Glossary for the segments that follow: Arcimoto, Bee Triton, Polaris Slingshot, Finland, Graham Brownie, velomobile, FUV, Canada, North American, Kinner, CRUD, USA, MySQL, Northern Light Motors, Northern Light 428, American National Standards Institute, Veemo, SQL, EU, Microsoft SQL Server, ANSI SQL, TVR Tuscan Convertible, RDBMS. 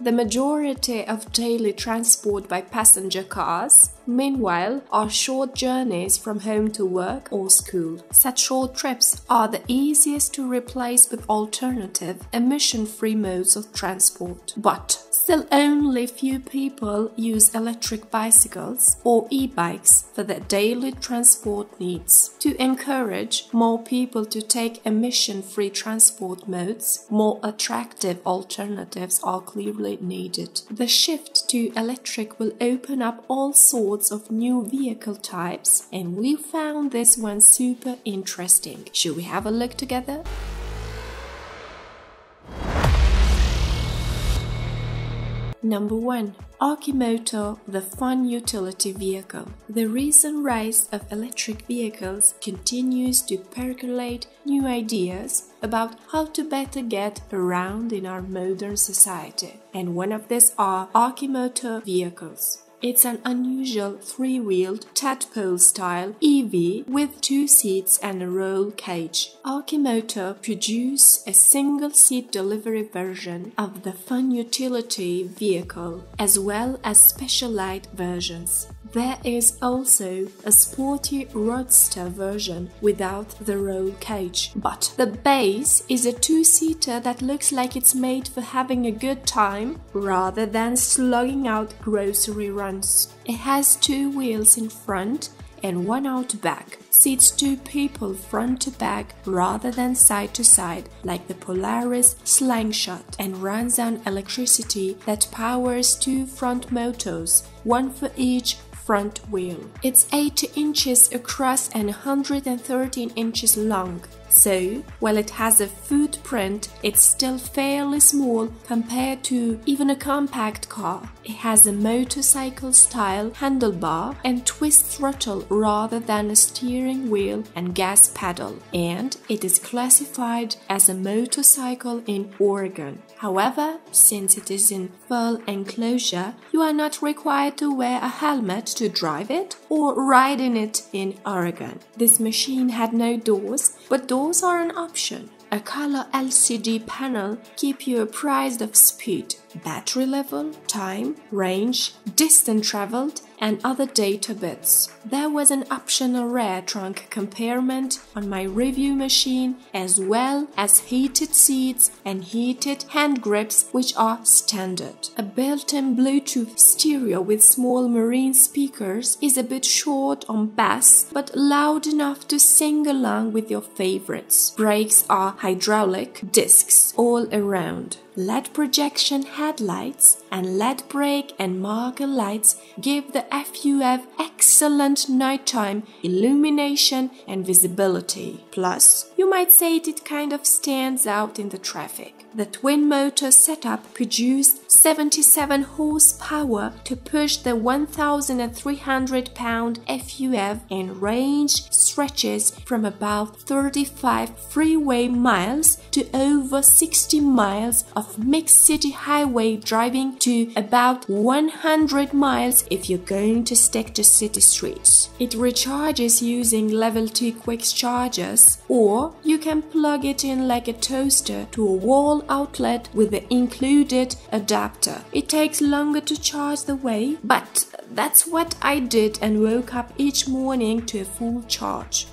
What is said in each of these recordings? The majority of daily transport by passenger cars, meanwhile, are short journeys from home to work or school. Such short trips are the easiest to replace with alternative, emission-free modes of transport. But still only few people use electric bicycles or e-bikes for their daily transport needs. To encourage more people to take emission-free transport modes, more attractive alternatives are clearly needed. The shift to electric will open up all sorts of new vehicle types, and we found this one super interesting. Should we have a look together? Number 1. Arcimoto, the fun utility vehicle. The recent rise of electric vehicles continues to percolate new ideas about how to better get around in our modern society, and one of these are Arcimoto vehicles. It's an unusual three-wheeled tadpole-style EV with two seats and a roll cage. Arcimoto produced a single-seat delivery version of the fun utility vehicle, as well as special light versions. There is also a sporty roadster version without the roll cage, but the base is a two-seater that looks like it's made for having a good time rather than slogging out grocery runs. It has two wheels in front and one out back. Seats two people front to back rather than side to side like the Polaris Slingshot, and runs on electricity that powers two front motors, one for each front wheel. It's 80 inches across and 113 inches long, so while it has a footprint, it's still fairly small compared to even a compact car. It has a motorcycle-style handlebar and twist throttle rather than a steering wheel and gas pedal, and it is classified as a motorcycle in Oregon. However, since it is in full enclosure, you are not required to wear a helmet to drive it or ride in it in Oregon. This machine had no doors, but doors are an option. A color LCD panel keeps you apprised of speed, battery level, time, range, distance traveled, and other data bits. There was an optional rear trunk compartment on my review machine, as well as heated seats and heated hand grips, which are standard. A built-in Bluetooth stereo with small marine speakers is a bit short on bass, but loud enough to sing along with your favorites. Brakes are hydraulic discs all around. LED projection headlights and LED brake and marker lights give the FUV excellent nighttime illumination and visibility. Plus, you might say it kind of stands out in the traffic. The twin-motor setup produced 77 horsepower to push the 1,300-pound FUV, and range stretches from about 35 freeway miles to over 60 miles of mixed city highway driving, to about 100 miles if you're going to stick to city streets. It recharges using level 2 quick chargers, or you can plug it in like a toaster to a wall outlet with the included adapter. It takes longer to charge the way, but that's what I did and woke up each morning to a full charge.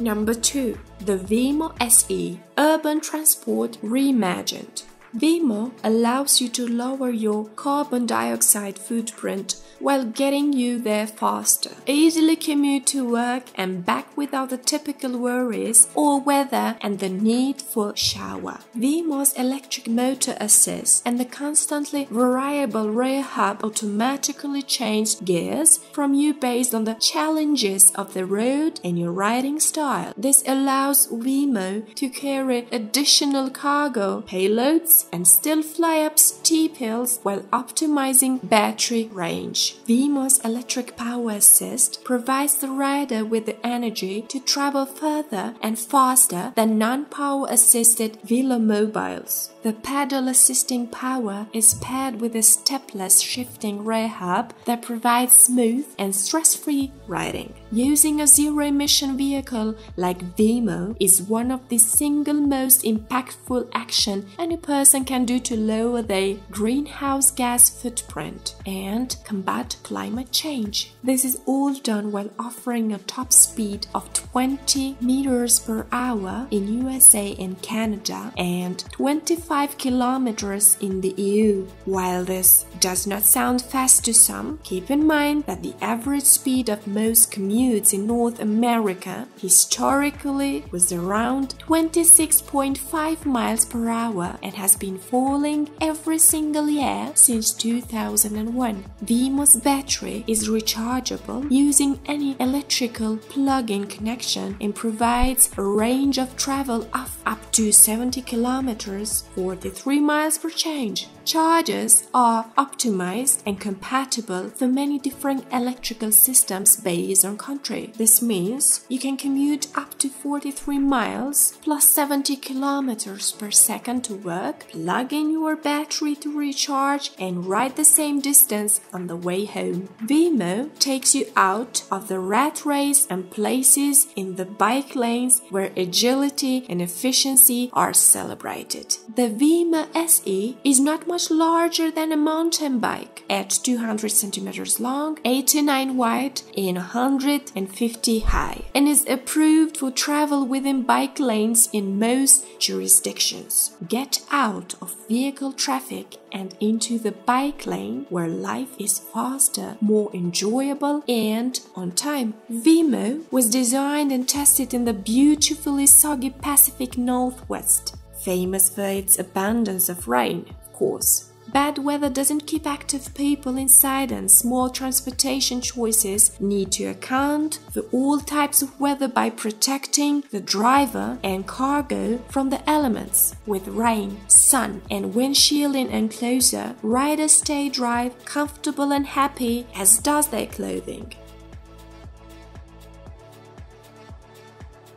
Number 2. The Veemo SE, urban transport reimagined. Veemo allows you to lower your carbon dioxide footprint while getting you there faster. Easily commute to work and back without the typical worries or weather and the need for shower. Veemo's electric motor assist and the constantly variable rear hub automatically change gears from you based on the challenges of the road and your riding style. This allows Veemo to carry additional cargo, payloads, heights and still fly up steep hills while optimizing battery range. Veemo's electric power assist provides the rider with the energy to travel further and faster than non-power assisted velomobiles. The pedal assisting power is paired with a stepless shifting rear hub that provides smooth and stress-free riding. Using a zero-emission vehicle like Veemo is one of the single most impactful action any person can do to lower their greenhouse gas footprint and combat climate change. This is all done while offering a top speed of 20 meters per hour in USA and Canada and 25 kilometers in the EU. While this does not sound fast to some, keep in mind that the average speed of most commutes in North America historically was around 26.5 miles per hour and has been falling every single year since 2001. Veemo's battery is rechargeable using any electrical plug-in connection and provides a range of travel of up to 70 kilometers, 43 miles per charge. Chargers are optimized and compatible for many different electrical systems based on country. This means you can commute up to 43 miles plus 70 kilometers per second to work, plug in your battery to recharge and ride the same distance on the way home. Veemo takes you out of the rat race and places in the bike lanes where agility and efficiency are celebrated. The Veemo SE is not much larger than a mountain bike at 200 centimeters long, 89 wide and 150 high, and is approved for travel within bike lanes in most jurisdictions. Get out of vehicle traffic and into the bike lane where life is faster, more enjoyable and on time. Veemo was designed and tested in the beautifully soggy Pacific Northwest, famous for its abundance of rain, of course. Bad weather doesn't keep active people inside, and small transportation choices need to account for all types of weather by protecting the driver and cargo from the elements. With rain, sun and windshield in enclosure, riders stay dry, comfortable and happy, as does their clothing.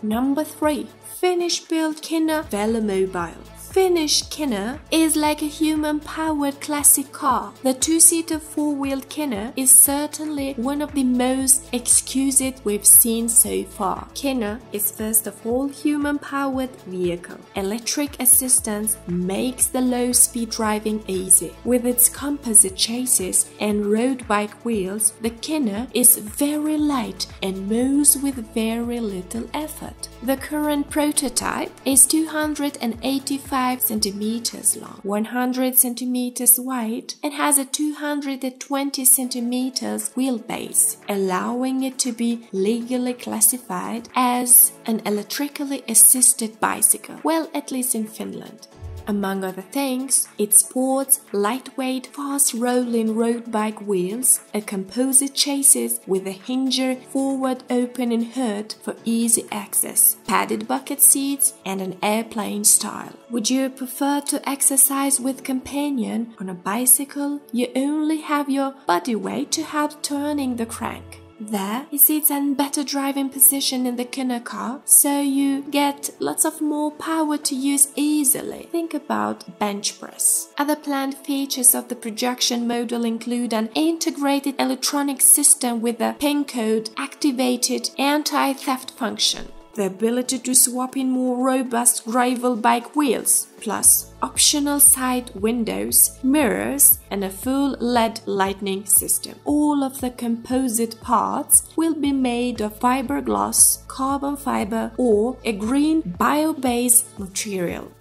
Number 3. Finnish-built Kinner Velomobile. Finnish Kinner is like a human-powered classic car. The two-seater four-wheeled Kinner is certainly one of the most exquisite we've seen so far. Kinner is first of all human-powered vehicle. Electric assistance makes the low-speed driving easy. With its composite chassis and road bike wheels, the Kinner is very light and moves with very little effort. The current prototype is 285 centimeters long, 100 centimeters wide, and has a 220 centimeters wheelbase, allowing it to be legally classified as an electrically assisted bicycle. Well, at least in Finland. Among other things, it sports lightweight, fast-rolling road bike wheels, a composite chassis with a hinger, forward opening hood for easy access, padded bucket seats and an airplane style. Would you prefer to exercise with companion on a bicycle? You only have your body weight to help turning the crank. There is its and better driving position in the Kinner car, so you get lots of more power to use easily. Think about bench press. Other planned features of the projection model include an integrated electronic system with a PIN code activated anti-theft function, the ability to swap in more robust gravel bike wheels, plus optional side windows, mirrors and a full LED lighting system. All of the composite parts will be made of fiberglass, carbon fiber or a green bio-based material.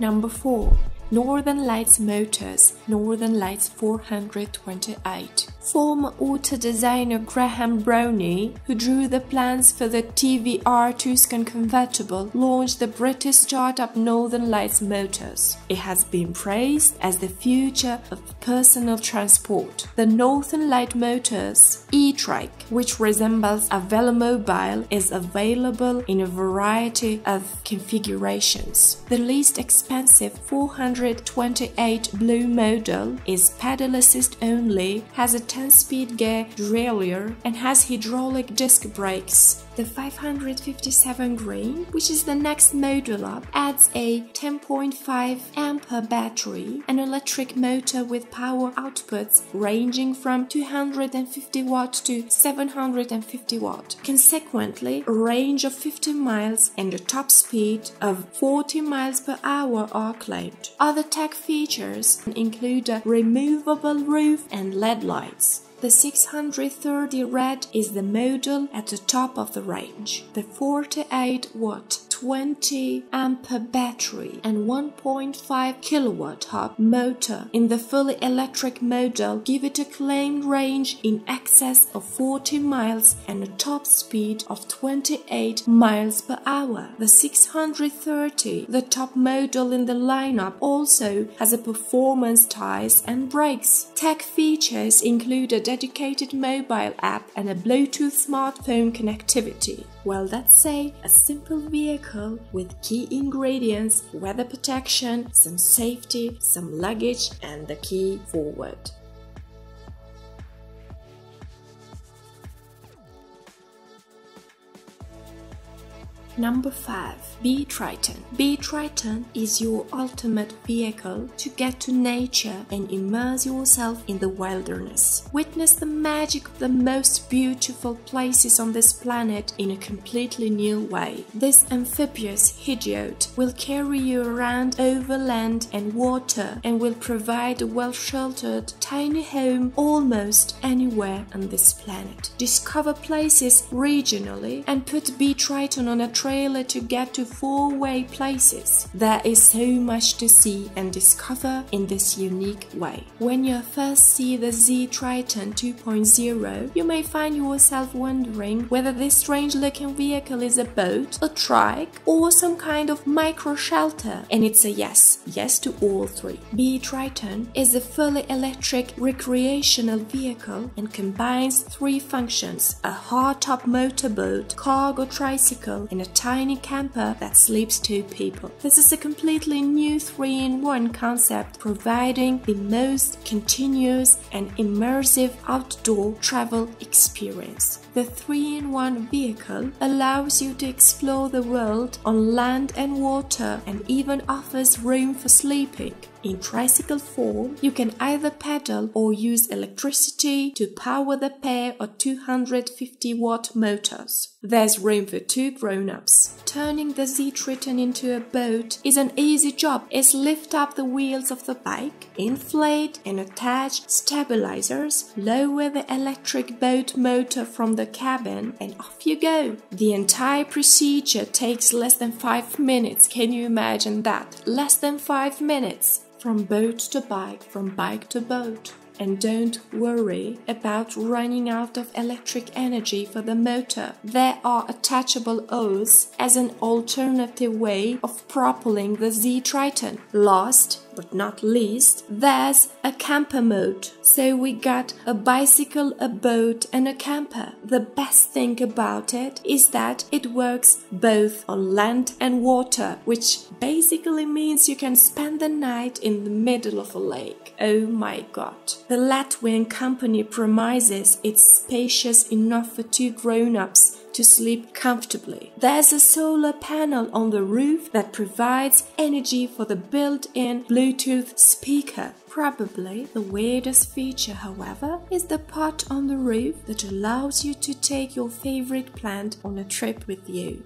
Number 4. Northern Light Motors, Northern Light 428. former auto designer Graham Brownie, who drew the plans for the TVR Tuscan Convertible, launched the British startup Northern Light Motors. It has been praised as the future of personal transport. The Northern Light Motors e-trike, which resembles a velomobile, is available in a variety of configurations. The least expensive 428 blue model is pedal assist only, has a 10-speed gear derailleur and has hydraulic disc brakes. The 557 green, which is the next model up, adds a 10.5 ampere battery, an electric motor with power outputs ranging from 250 watts to 750 watts. Consequently, a range of 50 miles and a top speed of 40 miles per hour are claimed. Other tech features include a removable roof and LED lights. The 630 red is the model at the top of the range. The 48-watt, 20-ampere battery and 1.5-kilowatt-hour motor in the fully electric model give it a claimed range in excess of 40 miles and a top speed of 28 miles per hour. The 630, the top model in the lineup, also has a performance tires and brakes. Tech features include a dedicated mobile app and a Bluetooth smartphone connectivity. Well, let's say a simple vehicle with key ingredients: weather protection, some safety, some luggage, and the key forward. Number 5. Bee Triton. Bee Triton is your ultimate vehicle to get to nature and immerse yourself in the wilderness. Witness the magic of the most beautiful places on this planet in a completely new way. This amphibious hideout will carry you around over land and water and will provide a well-sheltered tiny home almost anywhere on this planet. Discover places regionally and put Bee Triton on a trailer to get to four-way places. There is so much to see and discover in this unique way. When you first see the Z Triton 2.0, you may find yourself wondering whether this strange-looking vehicle is a boat, a trike, or some kind of micro-shelter, and it's a yes. Yes to all three. Bee Triton is a fully electric recreational vehicle and combines three functions: a hardtop motorboat, cargo tricycle, and a tiny camper that sleeps two people. This is a completely new 3-in-1 concept, providing the most continuous and immersive outdoor travel experience. The 3-in-1 vehicle allows you to explore the world on land and water and even offers room for sleeping. In tricycle form, you can either pedal or use electricity to power the pair of 250-watt motors. There's room for two grown-ups. Turning the Z Triton into a boat is an easy job, as lift up the wheels of the bike, inflate and attach stabilizers, lower the electric boat motor from the cabin, and off you go. The entire procedure takes less than 5 minutes. Can you imagine that? Less than 5 minutes. From boat to bike, from bike to boat. And don't worry about running out of electric energy for the motor. There are attachable oars as an alternative way of propelling the Z Triton. Last but not least, there's a camper mode. So we got a bicycle, a boat and a camper. The best thing about it is that it works both on land and water, which basically means you can spend the night in the middle of a lake. Oh my god. The Latvian company promises it's spacious enough for two grown-ups to sleep comfortably. There's a solar panel on the roof that provides energy for the built-in Bluetooth speaker. Probably the weirdest feature, however, is the pot on the roof that allows you to take your favorite plant on a trip with you.